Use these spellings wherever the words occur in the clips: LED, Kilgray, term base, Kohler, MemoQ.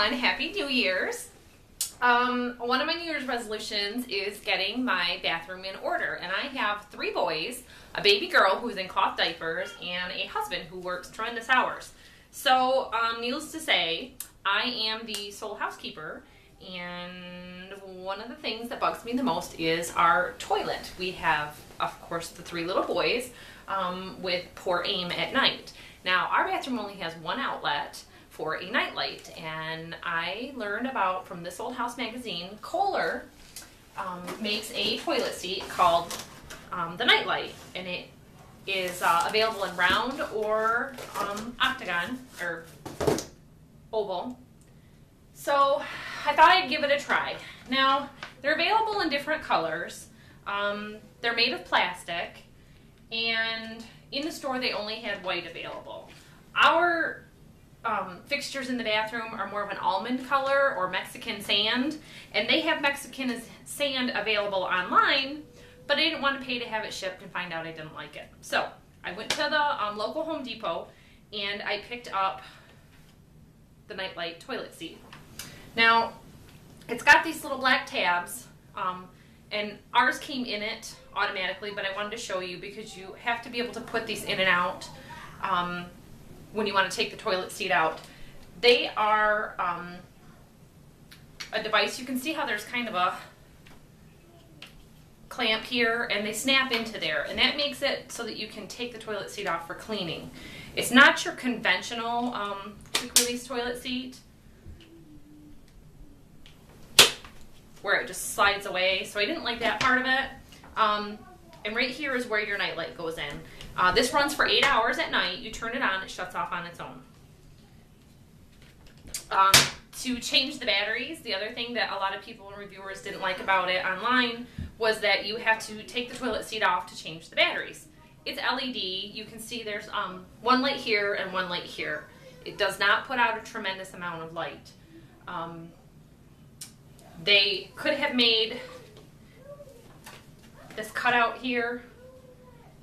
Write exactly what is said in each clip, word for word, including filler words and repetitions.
everyone, Happy New Year's. Um, one of my New Year's resolutions is getting my bathroom in order, and I have three boys, a baby girl who's in cloth diapers, and a husband who works tremendous hours. So, um, needless to say, I am the sole housekeeper, and one of the things that bugs me the most is our toilet. We have, of course, the three little boys um, with poor aim at night. Now, our bathroom only has one outlet for a nightlight, and I learned about from This Old House magazine, Kohler um, makes a toilet seat called um, the Nightlight, and it is uh, available in round or um, octagon or oval. So I thought I'd give it a try. Now, they're available in different colors. Um, they're made of plastic, and in the store they only had white available. Our Um, fixtures in the bathroom are more of an almond color or Mexican sand, and they have Mexican sand available online, but I didn't want to pay to have it shipped and find out I didn't like it. So I went to the um, local Home Depot and I picked up the Nightlight toilet seat. Now, it's got these little black tabs, um, and ours came in it automatically, but I wanted to show you because you have to be able to put these in and out um, when you want to take the toilet seat out. They are um, a device. You can see how there's kind of a clamp here, and they snap into there, and that makes it so that you can take the toilet seat off for cleaning. It's not your conventional um, quick release toilet seat where it just slides away, so I didn't like that part of it. Um, and right here is where your nightlight goes in. Uh, this runs for eight hours at night. You turn it on, it shuts off on its own. Um, to change the batteries, the other thing that a lot of people and reviewers didn't like about it online was that you have to take the toilet seat off to change the batteries. It's L E D. You can see there's um, one light here and one light here. It does not put out a tremendous amount of light. Um, they could have made this cutout here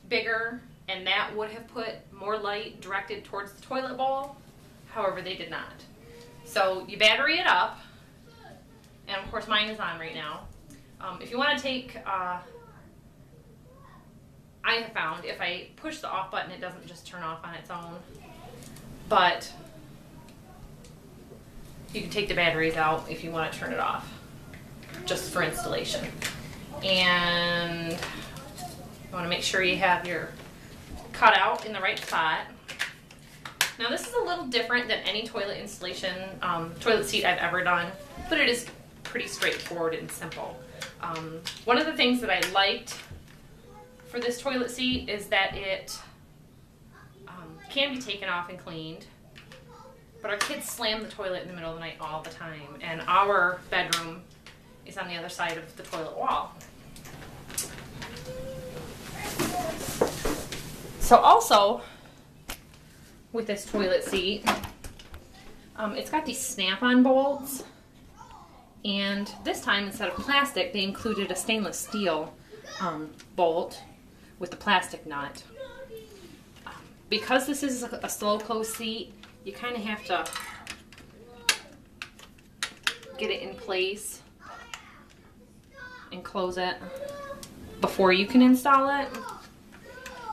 bigger, and that would have put more light directed towards the toilet bowl. However, they did not. So you battery it up, and of course mine is on right now. Um, if you want to take, uh, I have found if I push the off button, it doesn't just turn off on its own, but you can take the batteries out if you want to turn it off, just for installation. And you want to make sure you have your cutout in the right spot. Now, this is a little different than any toilet installation, um, toilet seat I've ever done, but it is pretty straightforward and simple. Um, one of the things that I liked for this toilet seat is that it um, can be taken off and cleaned, but our kids slam the toilet in the middle of the night all the time, and our bedroom is on the other side of the toilet wall. So also, with this toilet seat, um, it's got these snap-on bolts, and this time, instead of plastic, they included a stainless steel um, bolt with the plastic nut. Um, because this is a, a slow-close seat, you kind of have to get it in place and close it before you can install it.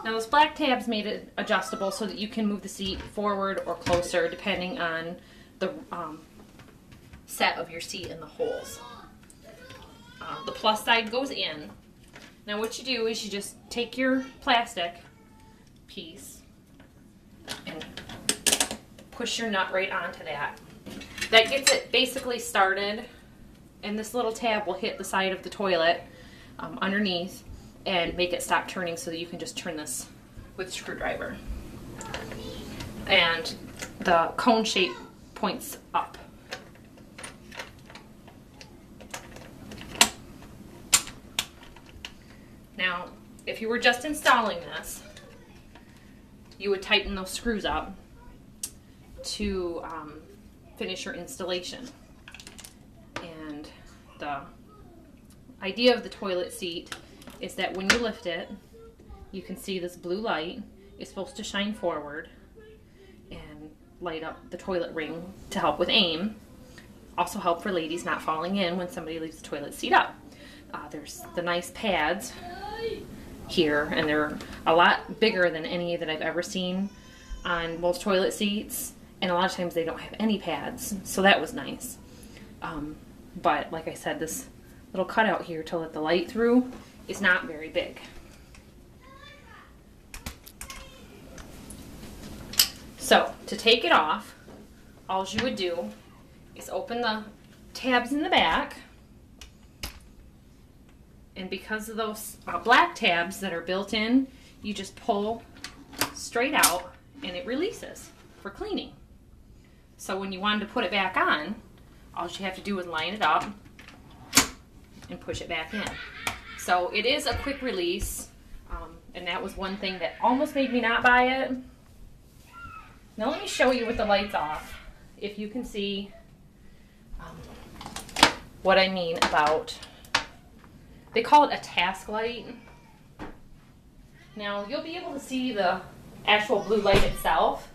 Now, those black tabs made it adjustable so that you can move the seat forward or closer depending on the um, set of your seat and the holes. Uh, the plus side goes in. Now, what you do is you just take your plastic piece and push your nut right onto that. That gets it basically started, and this little tab will hit the side of the toilet um, underneath, and make it stop turning so that you can just turn this with a screwdriver. And the cone shape points up. Now, if you were just installing this, you would tighten those screws up to um, finish your installation. And the idea of the toilet seat is that when you lift it, you can see this blue light is supposed to shine forward and light up the toilet ring to help with aim. also help for ladies not falling in when somebody leaves the toilet seat up. Uh, there's the nice pads here, and they're a lot bigger than any that I've ever seen on most toilet seats, and a lot of times they don't have any pads, so that was nice. Um, but like I said, this little cutout here to let the light through is not very big. So to take it off, all you would do is open the tabs in the back, and because of those uh, black tabs that are built in, you just pull straight out and it releases for cleaning. So when you wanted to put it back on, all you have to do is line it up and push it back in. So it is a quick release, um, and that was one thing that almost made me not buy it. Now let me show you with the lights off if you can see um, what I mean about, they call it a task light. Now you'll be able to see the actual blue light itself,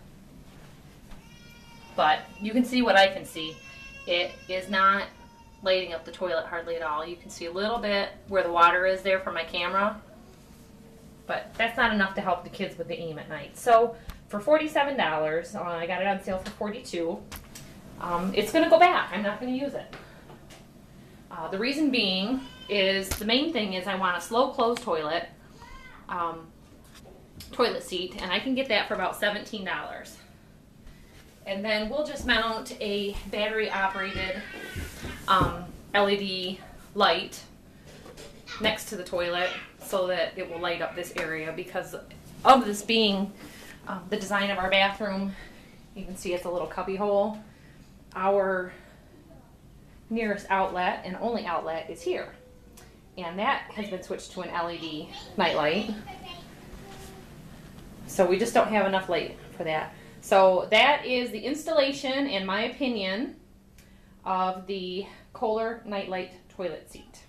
but you can see what I can see. It is not lighting up the toilet hardly at all. You can see a little bit where the water is there from my camera, but that's not enough to help the kids with the aim at night. So for forty-seven dollars, uh, I got it on sale for forty-two dollars. Um, it's going to go back. I'm not going to use it. Uh, the reason being is the main thing is I want a slow close toilet, um, toilet seat, and I can get that for about seventeen dollars. And then we'll just mount a battery operated um, L E D light next to the toilet so that it will light up this area, because of this being um, the design of our bathroom. You can see it's a little cubby hole. Our nearest outlet and only outlet is here, and that has been switched to an L E D nightlight. So we just don't have enough light for that. So that is the installation and my opinion of the Kohler nightlight toilet seat.